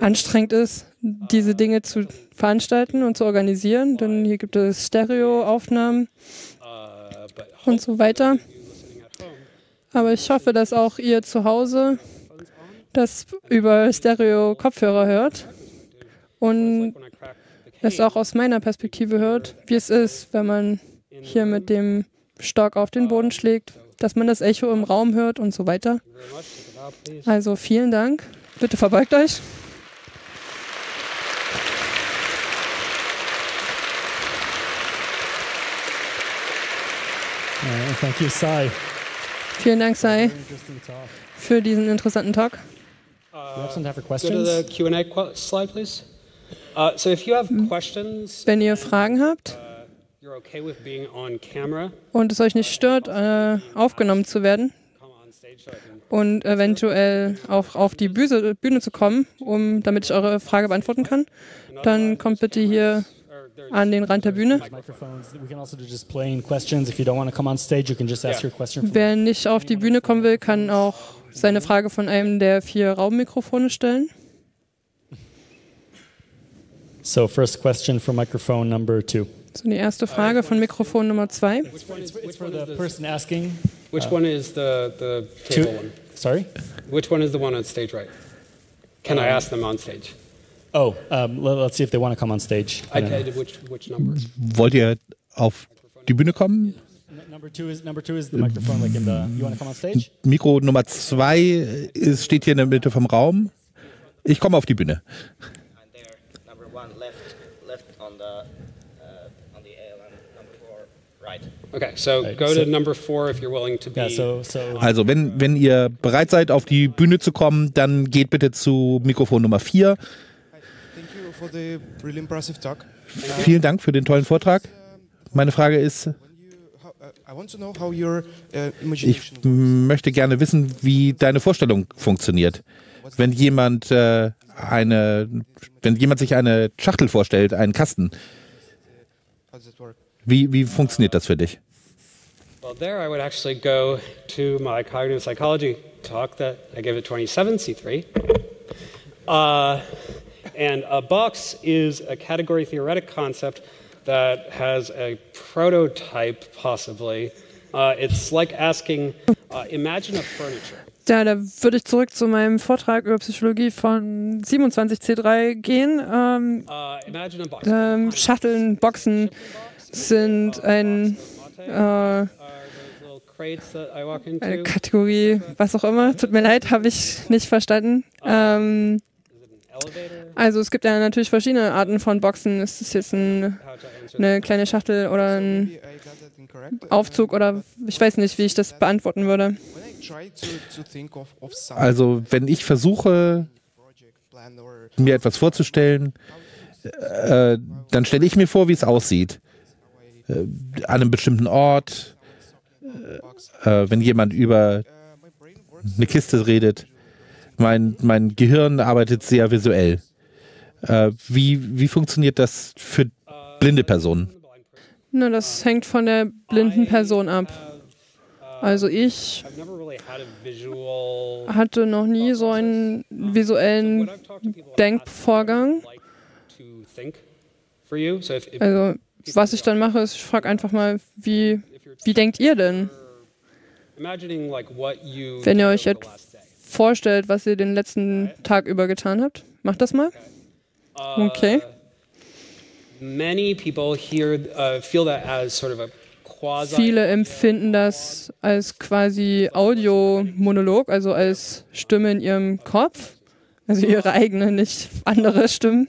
anstrengend ist, diese Dinge zu veranstalten und zu organisieren, denn hier gibt es Stereoaufnahmen und so weiter. Aber ich hoffe, dass auch ihr zu Hause das über Stereo-Kopfhörer hört und es auch aus meiner Perspektive hört, wie es ist, wenn man hier mit dem Stock auf den Boden schlägt, dass man das Echo im Raum hört und so weiter. Also vielen Dank. Bitte verbeugt euch. Thank you, Sai. Vielen Dank, Sai, für diesen interessanten Talk. Wenn ihr Fragen habt und es euch nicht stört, äh, aufgenommen zu werden und eventuell auch auf die Bühne, Bühne zu kommen, um, damit ich eure Frage beantworten kann, dann kommt bitte hier an den Rand der Bühne. Wer nicht auf die Bühne kommen will, kann auch seine Frage von einem der vier Raummikrofone stellen. So, first question from microphone number two. So, die erste Frage von Mikrofon Nummer zwei. It's for the person asking. Which one is the the table one? Sorry? Which one is the one on stage right? Can I ask them on stage? Oh, um, let's see if they want to come on stage. I did which which number? Wollt ihr auf die Bühne kommen? Number two is number two is the microphone like in the you want to come on stage? Mikro Nummer zwei ist steht hier in der Mitte vom Raum. Ich komme auf die Bühne. Also wenn, wenn ihr bereit seid, auf die Bühne zu kommen, dann geht bitte zu Mikrofon Nummer vier. Vielen Dank für den tollen Vortrag. Meine Frage ist, ich möchte gerne wissen, wie deine Vorstellung funktioniert. Wenn jemand, äh, eine, wenn jemand sich eine Schachtel vorstellt, einen Kasten, wie, wie funktioniert das für dich? And a box is a category theoretic concept that has a prototype, possibly. Uh, it's like asking, uh, imagine a furniture. Ja, da würde ich zurück zu meinem Vortrag über Psychologie von siebenundzwanzig C drei gehen. Ähm, ähm, Schachteln, Boxen sind ein, äh, eine Kategorie, was auch immer. Tut mir leid, habe ich nicht verstanden. Ähm, Also es gibt ja natürlich verschiedene Arten von Boxen. Ist es jetzt ein, eine kleine Schachtel oder ein Aufzug oder ich weiß nicht, wie ich das beantworten würde. Also wenn ich versuche, mir etwas vorzustellen, äh, dann stelle ich mir vor, wie es aussieht. Äh, an einem bestimmten Ort, äh, wenn jemand über eine Kiste redet. Mein, mein Gehirn arbeitet sehr visuell. Äh, wie, wie funktioniert das für blinde Personen? Na, das hängt von der blinden Person ab. Also ich hatte noch nie so einen visuellen Denkvorgang. Also was ich dann mache, ist, ich frage einfach mal, wie, wie denkt ihr denn? Wenn ihr euch etwas vorstellt, was ihr den letzten Tag über getan habt. Macht das mal. Okay. Viele empfinden das als quasi Audio-Monolog, also als Stimme in ihrem Kopf, also ihre eigene, nicht andere Stimmen.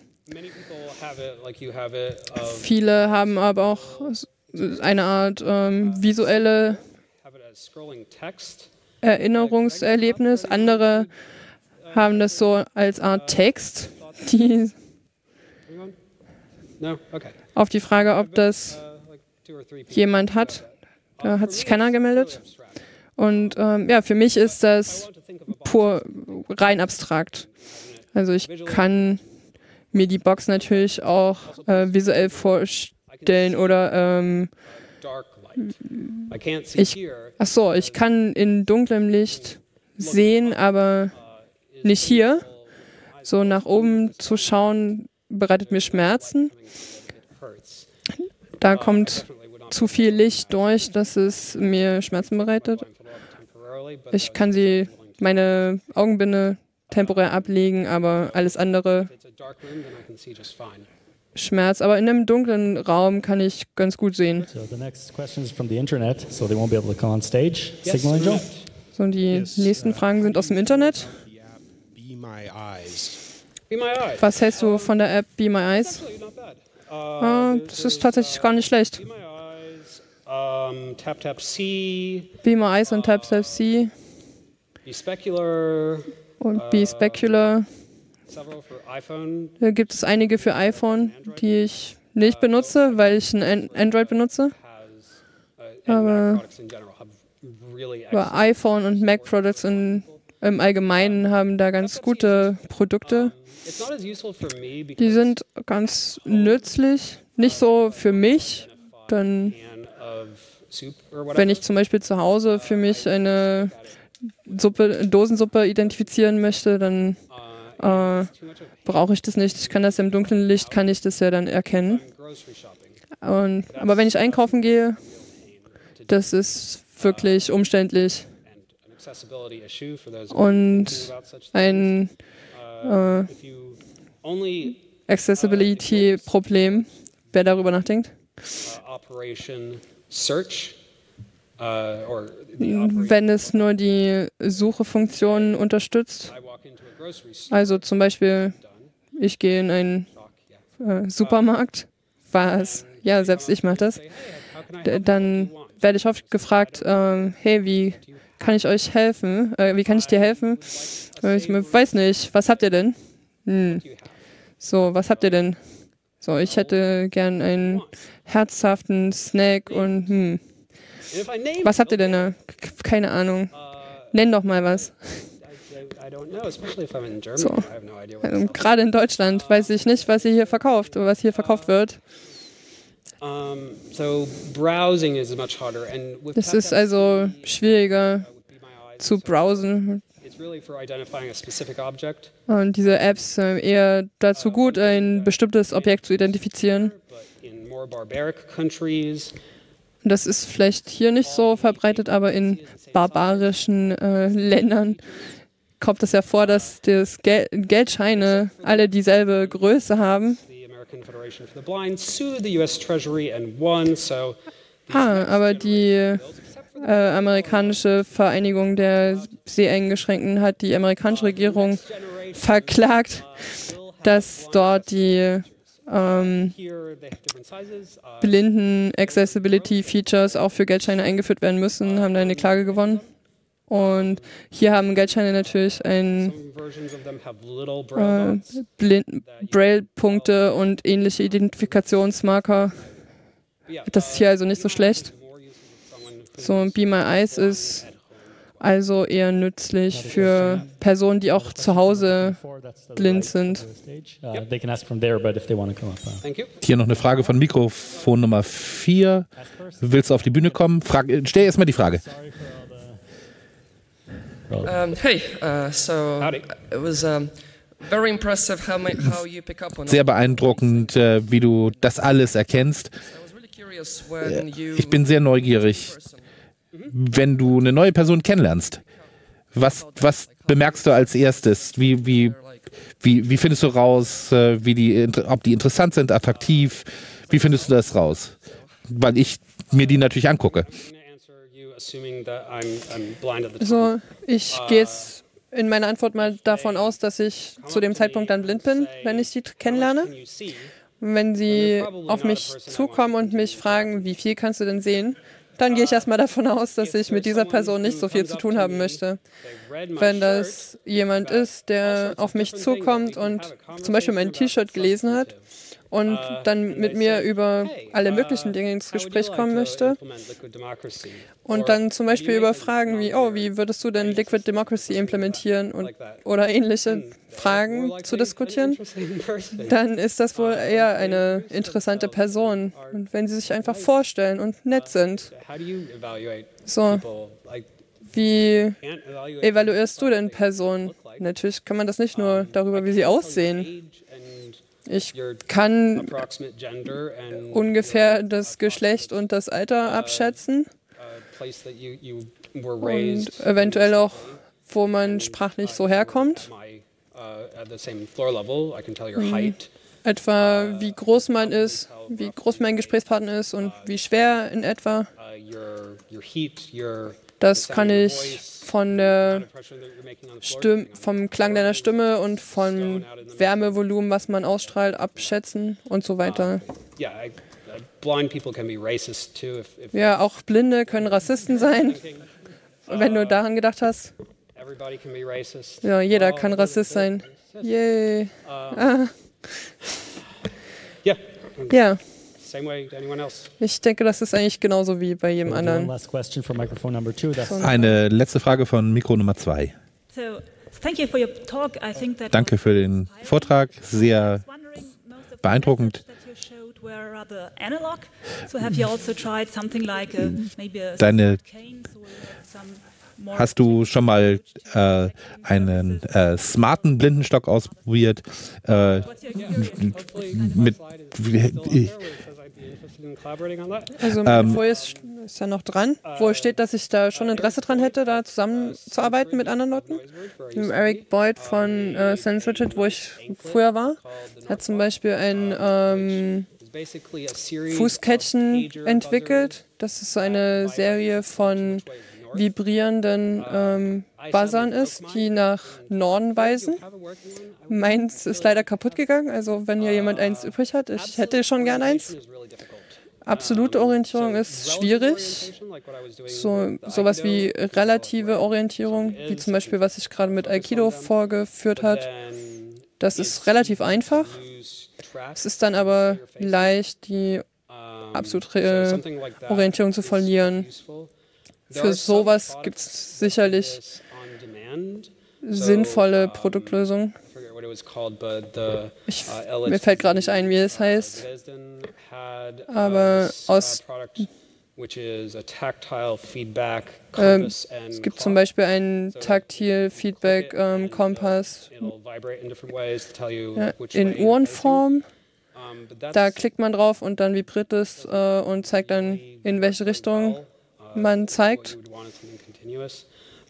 Viele haben aber auch eine Art ähm, visuelle Erinnerungserlebnis. Andere haben das so als Art Text, die auf die Frage, ob das jemand hat, da hat sich keiner gemeldet. Und ähm, ja, für mich ist das pur rein abstrakt. Also ich kann mir die Box natürlich auch äh, visuell vorstellen oder ähm, Ich, ach so, ich kann in dunklem Licht sehen, aber nicht hier. So nach oben zu schauen, bereitet mir Schmerzen. Da kommt zu viel Licht durch, dass es mir Schmerzen bereitet. Ich kann sie, meine Augenbinde temporär ablegen, aber alles andere Schmerz, aber in einem dunklen Raum kann ich ganz gut sehen. So, die nächsten Fragen sind aus dem Internet. Was hältst du von der App Be My Eyes? Ah, das ist tatsächlich gar nicht schlecht. Be My Eyes und Tap Tap C und Be Specular. Da gibt es einige für iPhone, die ich nicht benutze, weil ich ein Android benutze. Aber über iPhone und Mac Products in, im Allgemeinen haben da ganz gute Produkte. Die sind ganz nützlich, nicht so für mich. Dann, wenn ich zum Beispiel zu Hause für mich eine Suppe, Dosensuppe identifizieren möchte, dann Äh, brauche ich das nicht. Ich kann das im dunklen Licht, kann ich das ja dann erkennen. Und, aber wenn ich einkaufen gehe, das ist wirklich umständlich und ein äh, Accessibility-Problem, wer darüber nachdenkt. Wenn es nur die Suchefunktion unterstützt. Also zum Beispiel, ich gehe in einen äh, Supermarkt, war es, ja, selbst ich mache das. dann werde ich oft gefragt, äh, hey, wie kann ich euch helfen? Äh, wie kann ich dir helfen? Ich weiß nicht, was habt ihr denn? Hm. So, was habt ihr denn? So, ich hätte gern einen herzhaften Snack und hm. Was habt ihr denn da? Keine Ahnung. Nenn doch mal was. So. Also, gerade in Deutschland weiß ich nicht, was ihr hier verkauft oder was hier verkauft wird. Das ist also schwieriger zu browsen. Und diese Apps sind eher dazu gut, ein bestimmtes Objekt zu identifizieren. Das ist vielleicht hier nicht so verbreitet, aber in barbarischen äh, Ländern kommt es ja vor, dass das Gel Geldscheine alle dieselbe Größe haben. Ah, aber die äh, amerikanische Vereinigung der Seheingeschränkten hat die amerikanische Regierung verklagt, dass dort die Ähm, blinden Accessibility Features auch für Geldscheine eingeführt werden müssen, haben da eine Klage gewonnen. Und hier haben Geldscheine natürlich ein, äh, Braille-Punkte und ähnliche Identifikationsmarker. Das ist hier also nicht so schlecht. So, Be My Eyes ist also eher nützlich für Personen, die auch zu Hause blind sind. Hier noch eine Frage von Mikrofon Nummer vier. Willst du auf die Bühne kommen? Frage, stell erstmal die Frage. Um, hey, uh, so it was um, very impressive how, my, how you pick up on Sehr beeindruckend, wie du das alles erkennst. Ich bin sehr neugierig. Wenn du eine neue Person kennenlernst, was, was bemerkst du als erstes? Wie, wie, wie, wie findest du raus, wie die, ob die interessant sind, attraktiv? Wie findest du das raus? Weil ich mir die natürlich angucke. Also ich gehe jetzt in meiner Antwort mal davon aus, dass ich zu dem Zeitpunkt dann blind bin, wenn ich die kennenlerne. Wenn sie auf mich zukommen und mich fragen, wie viel kannst du denn sehen? Dann gehe ich erstmal davon aus, dass ich mit dieser Person nicht so viel zu tun haben möchte. Wenn das jemand ist, der auf mich zukommt und zum Beispiel mein T-Shirt gelesen hat und dann mit mir über alle möglichen Dinge ins Gespräch kommen möchte und dann zum Beispiel über Fragen wie, oh, wie würdest du denn Liquid Democracy implementieren und, oder ähnliche Fragen zu diskutieren, dann ist das wohl eher eine interessante Person. Und wenn sie sich einfach vorstellen und nett sind. So, wie evaluierst du denn Personen? Natürlich kann man das nicht nur darüber, wie sie aussehen. Ich kann ungefähr das Geschlecht und das Alter abschätzen und eventuell auch, wo man sprachlich so herkommt. Mhm. Etwa wie groß man ist, wie groß mein Gesprächspartner ist und wie schwer in etwa. Das kann ich von der Stimme, vom Klang deiner Stimme und vom Wärmevolumen, was man ausstrahlt, abschätzen und so weiter. Ja, auch Blinde können Rassisten sein, wenn du daran gedacht hast. Ja, jeder kann Rassist sein. Yay. Ah. Ja. Ich denke, das ist eigentlich genauso wie bei jedem anderen. Eine letzte Frage von Mikro Nummer zwei. Danke für den Vortrag, sehr beeindruckend. Deine Hast du schon mal äh, einen äh, smarten Blindenstock ausprobiert? Äh, mit, äh, also meine Folie ist, ist ja noch dran, wo steht, dass ich da schon Interesse dran hätte, da zusammenzuarbeiten mit anderen Leuten. Eric Boyd von äh, SenseWidget, wo ich früher war, hat zum Beispiel ein ähm, Fußkettchen entwickelt. Das ist so eine Serie von vibrierenden ähm, Buzzern ist, die nach Norden weisen. Meins ist leider kaputt gegangen, also wenn hier jemand eins übrig hat, ich hätte schon gern eins. Absolute Orientierung ist schwierig. So, sowas wie relative Orientierung, wie zum Beispiel, was ich gerade mit Aikido vorgeführt hat, das ist relativ einfach. Es ist dann aber leicht, die absolute Orientierung zu verlieren. Für sowas gibt es sicherlich sinnvolle Produktlösungen. Ich, mir fällt gerade nicht ein, wie es heißt, aber aus, äh, es gibt zum Beispiel einen Taktil-Feedback-Kompass ja, in Uhrenform. Da klickt man drauf und dann vibriert es äh, und zeigt dann, in welche Richtung man zeigt.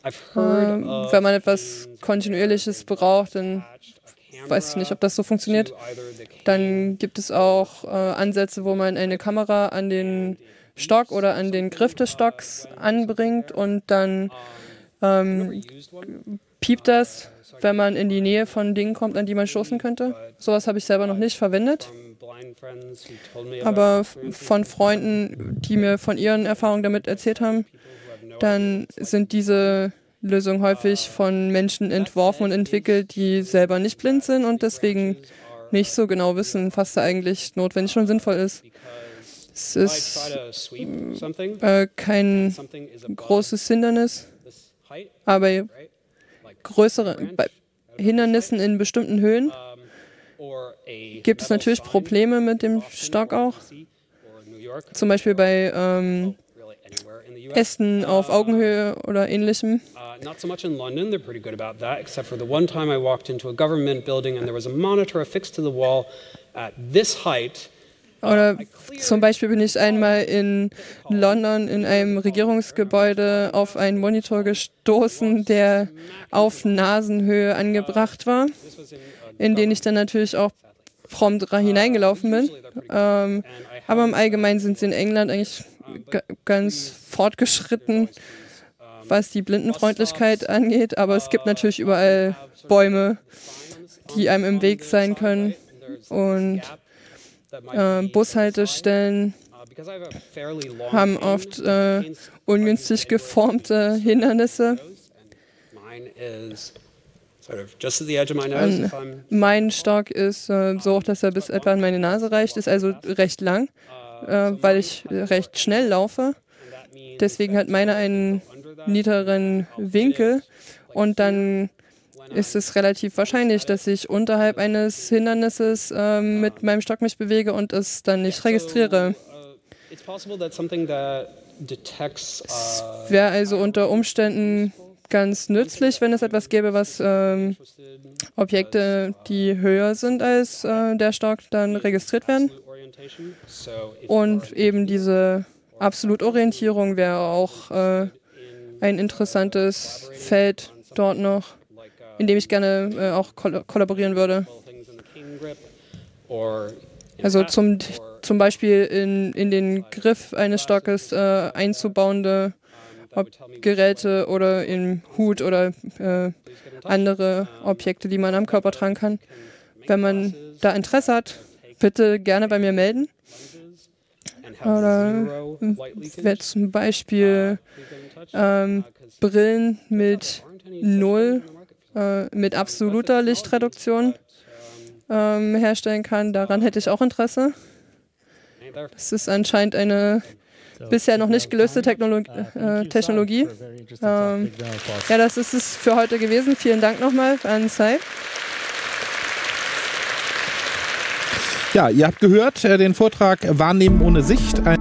Äh, wenn man etwas Kontinuierliches braucht, dann weiß ich nicht, ob das so funktioniert. Dann gibt es auch äh, Ansätze, wo man eine Kamera an den Stock oder an den Griff des Stocks anbringt und dann ähm, piept das, wenn man in die Nähe von Dingen kommt, an die man stoßen könnte. Sowas habe ich selber noch nicht verwendet. Aber von Freunden, die mir von ihren Erfahrungen damit erzählt haben, dann sind diese Lösungen häufig von Menschen entworfen und entwickelt, die selber nicht blind sind und deswegen nicht so genau wissen, was da eigentlich notwendig und sinnvoll ist. Es ist äh, kein großes Hindernis, aber größere, bei Hindernissen in bestimmten Höhen gibt es natürlich Probleme mit dem Stock auch. Zum Beispiel bei ähm, Ästen auf Augenhöhe oder ähnlichem. Oder zum Beispiel bin ich einmal in London in einem Regierungsgebäude auf einen Monitor gestoßen, der auf Nasenhöhe angebracht war, in den ich dann natürlich auch prompt hineingelaufen bin. Ähm, aber im Allgemeinen sind sie in England eigentlich ganz fortgeschritten, was die Blindenfreundlichkeit angeht, aber es gibt natürlich überall Bäume, die einem im Weg sein können und äh, Bushaltestellen haben oft äh, ungünstig geformte Hindernisse. Und mein Stock ist äh, so hoch, dass er bis etwa an meine Nase reicht, ist also recht lang. Weil ich recht schnell laufe. Deswegen hat meine einen niederen Winkel und dann ist es relativ wahrscheinlich, dass ich unterhalb eines Hindernisses äh, mit meinem Stock mich bewege und es dann nicht registriere. Es wäre also unter Umständen ganz nützlich, wenn es etwas gäbe, was ähm, Objekte, die höher sind als äh, der Stock, dann registriert werden. Und eben diese Absolutorientierung wäre auch äh, ein interessantes Feld dort noch, in dem ich gerne äh, auch koll kollaborieren würde. Also zum, zum Beispiel in, in den Griff eines Stockes äh, einzubauende Ob Geräte oder im Hut oder äh, andere Objekte, die man am Körper tragen kann. Wenn man da Interesse hat, bitte gerne bei mir melden. Oder wer zum Beispiel ähm, Brillen mit null, äh, mit absoluter Lichtreduktion ähm, herstellen kann, daran hätte ich auch Interesse. Das ist anscheinend eine bisher noch nicht gelöste Technolog äh, Technologie. Ähm, ja, das ist es für heute gewesen. Vielen Dank nochmal an Sai. Ja, ihr habt gehört, äh, den Vortrag Wahrnehmen ohne Sicht. Ein